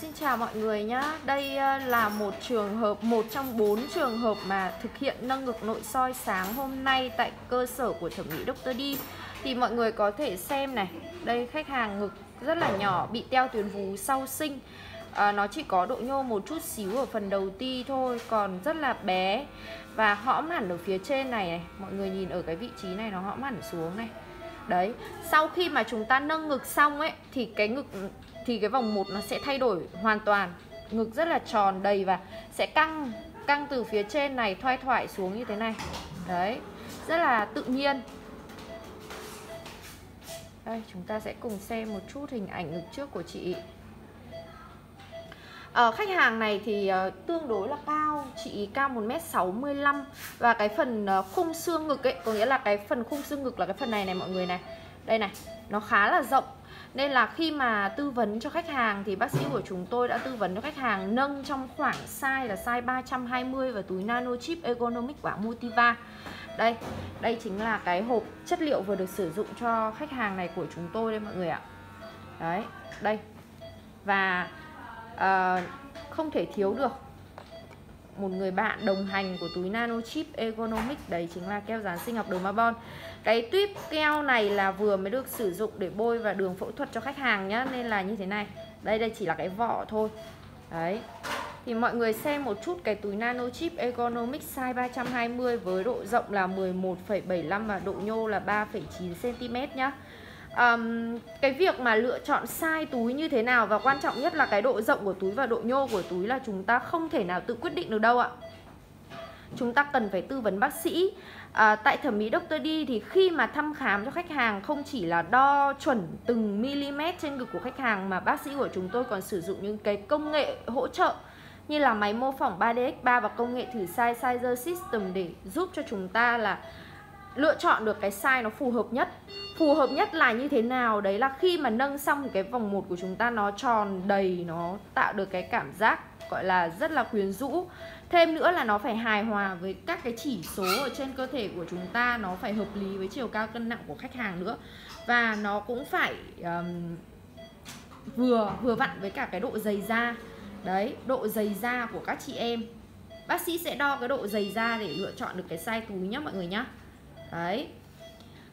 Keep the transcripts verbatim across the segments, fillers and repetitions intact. xin chào mọi người nhá. Đây là một trường hợp, một trong bốn trường hợp mà thực hiện nâng ngực nội soi sáng hôm nay tại cơ sở của Thẩm mỹ DrD. Thì mọi người có thể xem này, đây khách hàng ngực rất là nhỏ, bị teo tuyến vú sau sinh. À, nó chỉ có độ nhô một chút xíu ở phần đầu ti thôi, còn rất là bé. Và hõm hẳn ở phía trên này này, mọi người nhìn ở cái vị trí này nó hõm hẳn xuống này. Đấy, sau khi mà chúng ta nâng ngực xong ấy thì cái ngực thì cái vòng một nó sẽ thay đổi hoàn toàn. Ngực rất là tròn đầy và sẽ căng căng từ phía trên này thoai thoải xuống như thế này. Đấy, rất là tự nhiên. Đây, chúng ta sẽ cùng xem một chút hình ảnh ngực trước của chị. À, khách hàng này thì uh, tương đối là cao, chị cao một mét sáu mươi lăm. Và cái phần uh, khung xương ngực ấy, có nghĩa là cái phần khung xương ngực là cái phần này này mọi người này. Đây này, nó khá là rộng. Nên là khi mà tư vấn cho khách hàng thì bác sĩ của chúng tôi đã tư vấn cho khách hàng nâng trong khoảng size là size ba trăm hai mươi và túi nano chip ergonomic của Motiva. Đây, đây chính là cái hộp chất liệu vừa được sử dụng cho khách hàng này của chúng tôi đây mọi người ạ. Đấy, đây. Và à, không thể thiếu được một người bạn đồng hành của túi nano chip ergonomic, đấy chính là keo dán sinh học Dermabond. Cái tuyếp keo này là vừa mới được sử dụng để bôi vào đường phẫu thuật cho khách hàng nhá, nên là như thế này. Đây đây chỉ là cái vỏ thôi. Đấy. Thì mọi người xem một chút cái túi nano chip ergonomic size ba trăm hai mươi với độ rộng là mười một phẩy bảy lăm và độ nhô là ba phẩy chín xăng ti mét nhá. Um, cái việc mà lựa chọn size túi như thế nào và quan trọng nhất là cái độ rộng của túi và độ nhô của túi là chúng ta không thể nào tự quyết định được đâu ạ. Chúng ta cần phải tư vấn bác sĩ. À, tại Thẩm mỹ DrD thì khi mà thăm khám cho khách hàng không chỉ là đo chuẩn từng mm trên ngực của khách hàng mà bác sĩ của chúng tôi còn sử dụng những cái công nghệ hỗ trợ như là máy mô phỏng ba D X ba và công nghệ thử size Sizer System để giúp cho chúng ta là lựa chọn được cái size nó phù hợp nhất. Phù hợp nhất là như thế nào? Đấy là khi mà nâng xong thì cái vòng một của chúng ta nó tròn đầy, nó tạo được cái cảm giác gọi là rất là quyến rũ. Thêm nữa là nó phải hài hòa với các cái chỉ số ở trên cơ thể của chúng ta, nó phải hợp lý với chiều cao cân nặng của khách hàng nữa. Và nó cũng phải um, vừa vừa vặn với cả cái độ dày da. Đấy, độ dày da của các chị em. Bác sĩ sẽ đo cái độ dày da để lựa chọn được cái size túi nhá mọi người nhá. Đấy.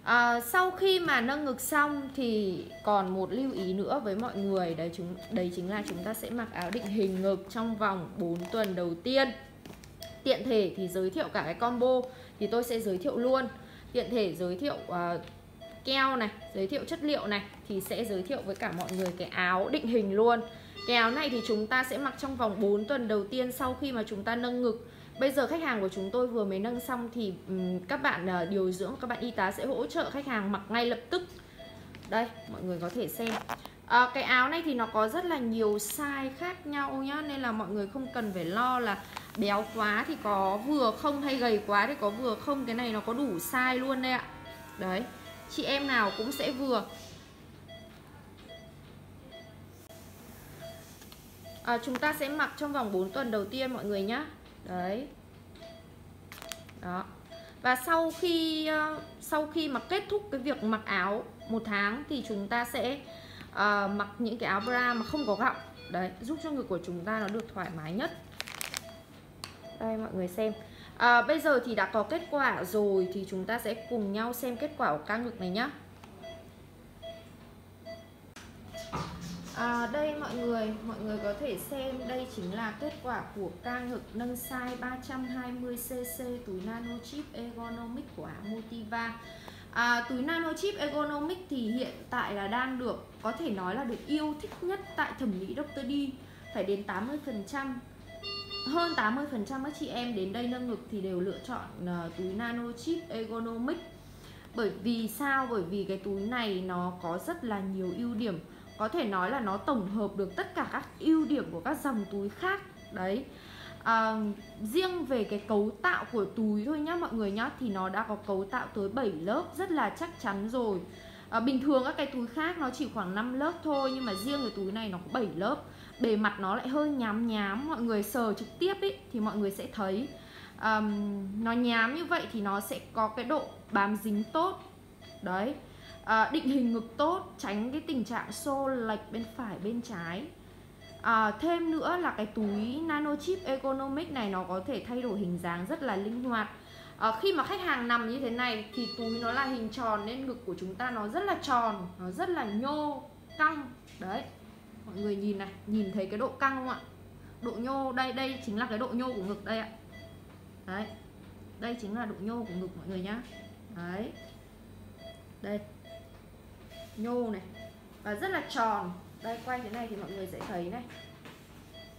À, sau khi mà nâng ngực xong thì còn một lưu ý nữa với mọi người, đấy chúng đấy chính là chúng ta sẽ mặc áo định hình ngực trong vòng bốn tuần đầu tiên. Tiện thể thì giới thiệu cả cái combo thì tôi sẽ giới thiệu luôn. Tiện thể giới thiệu uh, keo này, giới thiệu chất liệu này thì sẽ giới thiệu với cả mọi người cái áo định hình luôn. Cái áo này thì chúng ta sẽ mặc trong vòng bốn tuần đầu tiên sau khi mà chúng ta nâng ngực. Bây giờ khách hàng của chúng tôi vừa mới nâng xong thì um, các bạn uh, điều dưỡng, các bạn y tá sẽ hỗ trợ khách hàng mặc ngay lập tức. Đây, mọi người có thể xem. À, cái áo này thì nó có rất là nhiều size khác nhau nhá. Nên là mọi người không cần phải lo là béo quá thì có vừa không hay gầy quá thì có vừa không. Cái này nó có đủ size luôn đây ạ. Đấy, chị em nào cũng sẽ vừa. À, chúng ta sẽ mặc trong vòng bốn tuần đầu tiên mọi người nhá. Đấy. Đó. Và sau khi sau khi mà kết thúc cái việc mặc áo một tháng thì chúng ta sẽ uh, mặc những cái áo bra mà không có gọng. Đấy, giúp cho ngực của chúng ta nó được thoải mái nhất. Đây mọi người xem. À, bây giờ thì đã có kết quả rồi thì chúng ta sẽ cùng nhau xem kết quả của ca ngực này nhá. À, đây mọi người, mọi người có thể xem đây chính là kết quả của ca ngực nâng size ba trăm hai mươi xăng-ti-mét túi nano chip ergonomic của Motiva. À, túi nano chip ergonomic thì hiện tại là đang được, có thể nói là được yêu thích nhất tại Thẩm mỹ DrD. Phải đến tám mươi phần trăm, hơn tám mươi phần trăm các chị em đến đây nâng ngực thì đều lựa chọn uh, túi nano chip ergonomic. Bởi vì sao? Bởi vì cái túi này nó có rất là nhiều ưu điểm. Có thể nói là nó tổng hợp được tất cả các ưu điểm của các dòng túi khác. Đấy à, riêng về cái cấu tạo của túi thôi nhá mọi người nhá, thì nó đã có cấu tạo tới bảy lớp rất là chắc chắn rồi. à, Bình thường các cái túi khác nó chỉ khoảng năm lớp thôi, nhưng mà riêng cái túi này nó có bảy lớp. Bề mặt nó lại hơi nhám nhám, mọi người sờ trực tiếp ý, thì mọi người sẽ thấy à, nó nhám như vậy thì nó sẽ có cái độ bám dính tốt. Đấy. À, định hình ngực tốt, tránh cái tình trạng xô lệch bên phải bên trái. À, thêm nữa là cái túi nano chip ergonomic này nó có thể thay đổi hình dáng rất là linh hoạt. À, khi mà khách hàng nằm như thế này thì túi nó là hình tròn nên ngực của chúng ta nó rất là tròn, nó rất là nhô, căng. Đấy, mọi người nhìn này, nhìn thấy cái độ căng không ạ? Độ nhô, đây đây chính là cái độ nhô của ngực đây ạ. Đấy, đây chính là độ nhô của ngực mọi người nhá. Đấy, đây, nhô này, và rất là tròn. Đây, quay thế này thì mọi người sẽ thấy này,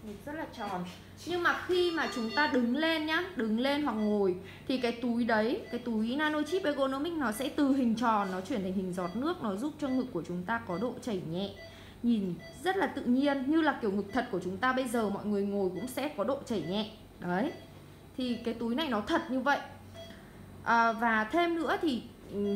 ngực rất là tròn. Nhưng mà khi mà chúng ta đứng lên nhá, đứng lên hoặc ngồi thì cái túi đấy, cái túi nano chip ergonomic nó sẽ từ hình tròn nó chuyển thành hình giọt nước. Nó giúp cho ngực của chúng ta có độ chảy nhẹ, nhìn rất là tự nhiên, như là kiểu ngực thật của chúng ta bây giờ mọi người ngồi cũng sẽ có độ chảy nhẹ. Đấy, thì cái túi này nó thật như vậy. à, Và thêm nữa thì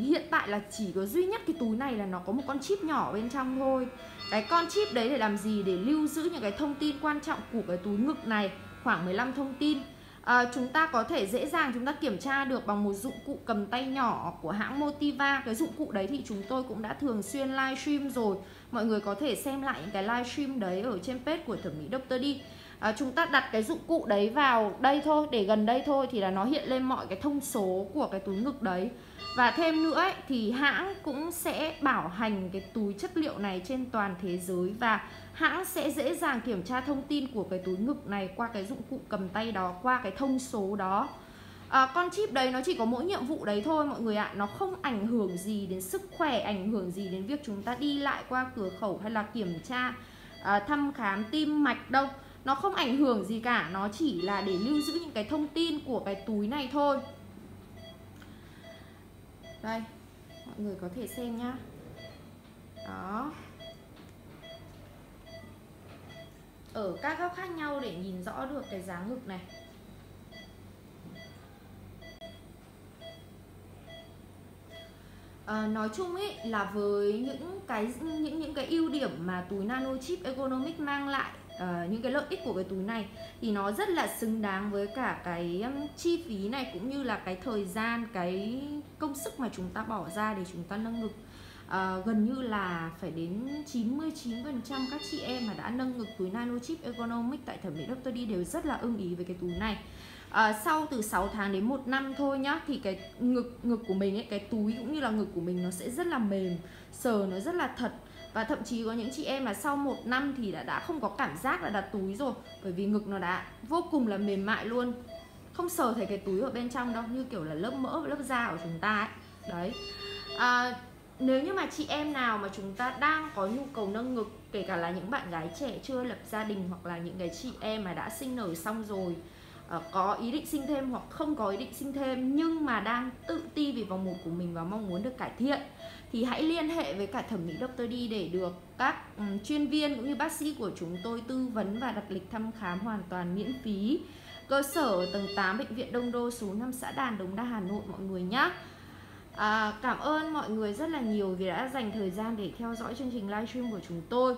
hiện tại là chỉ có duy nhất cái túi này là nó có một con chip nhỏ bên trong thôi. Cái con chip đấy để làm gì? Để lưu giữ những cái thông tin quan trọng của cái túi ngực này, khoảng mười lăm thông tin. à, Chúng ta có thể dễ dàng chúng ta kiểm tra được bằng một dụng cụ cầm tay nhỏ của hãng Motiva. Cái dụng cụ đấy thì chúng tôi cũng đã thường xuyên live stream rồi. Mọi người có thể xem lại những cái live stream đấy ở trên page của Thẩm Mỹ đê rờ đê. à, Chúng ta đặt cái dụng cụ đấy vào đây thôi, để gần đây thôi, thì là nó hiện lên mọi cái thông số của cái túi ngực đấy. Và thêm nữa ấy, thì hãng cũng sẽ bảo hành cái túi chất liệu này trên toàn thế giới. Và hãng sẽ dễ dàng kiểm tra thông tin của cái túi ngực này qua cái dụng cụ cầm tay đó, qua cái thông số đó. à, Con chip đấy nó chỉ có mỗi nhiệm vụ đấy thôi mọi người ạ. à. Nó không ảnh hưởng gì đến sức khỏe, ảnh hưởng gì đến việc chúng ta đi lại qua cửa khẩu hay là kiểm tra à, thăm khám tim mạch đâu. Nó không ảnh hưởng gì cả, nó chỉ là để lưu giữ những cái thông tin của cái túi này thôi. Đây, mọi người có thể xem nhá. Đó, ở các góc khác nhau để nhìn rõ được cái dáng ngực này. à, Nói chung ý là với những cái những những cái ưu điểm mà túi nano chip ergonomic mang lại, à, những cái lợi ích của cái túi này thì nó rất là xứng đáng với cả cái chi phí này, cũng như là cái thời gian, cái công sức mà chúng ta bỏ ra để chúng ta nâng ngực. à, Gần như là phải đến chín mươi chín phần trăm các chị em mà đã nâng ngực túi nano chip ergonomic tại Thẩm Mỹ đê rờ đê đều rất là ưng ý với cái túi này. à, Sau từ sáu tháng đến một năm thôi nhá, thì cái ngực ngực của mình ấy, cái túi cũng như là ngực của mình nó sẽ rất là mềm, sờ nó rất là thật. Và thậm chí có những chị em là sau một năm thì đã, đã không có cảm giác là đặt túi rồi, bởi vì ngực nó đã vô cùng là mềm mại luôn, không sờ thấy cái túi ở bên trong đâu, như kiểu là lớp mỡ, lớp da của chúng ta ấy. Đấy, à, nếu như mà chị em nào mà chúng ta đang có nhu cầu nâng ngực, kể cả là những bạn gái trẻ chưa lập gia đình, hoặc là những cái chị em mà đã sinh nở xong rồi, à, có ý định sinh thêm hoặc không có ý định sinh thêm nhưng mà đang tự ti về vòng một của mình và mong muốn được cải thiện, thì hãy liên hệ với cả Thẩm Mỹ đê rờ đê để được các um, chuyên viên cũng như bác sĩ của chúng tôi tư vấn và đặt lịch thăm khám hoàn toàn miễn phí. Cơ sở tầng tám, Bệnh viện Đông Đô, số năm Xã Đàn, Đống Đa, Hà Nội mọi người nhé. à, Cảm ơn mọi người rất là nhiều vì đã dành thời gian để theo dõi chương trình livestream của chúng tôi.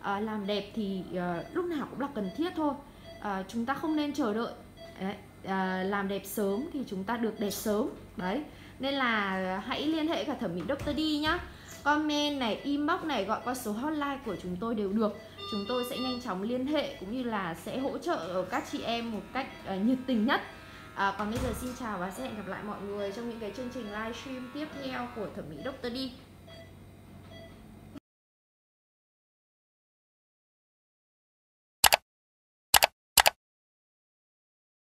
à, Làm đẹp thì à, lúc nào cũng là cần thiết thôi. à, Chúng ta không nên chờ đợi. Đấy, à, làm đẹp sớm thì chúng ta được đẹp sớm. Đấy, nên là hãy liên hệ cả Thẩm Mỹ đê rờ đê nhá. Comment này, inbox này, gọi qua số hotline của chúng tôi đều được. Chúng tôi sẽ nhanh chóng liên hệ cũng như là sẽ hỗ trợ ở các chị em một cách uh, nhiệt tình nhất. à, Còn bây giờ xin chào và sẽ hẹn gặp lại mọi người trong những cái chương trình livestream tiếp theo của Thẩm Mỹ đê rờ đê.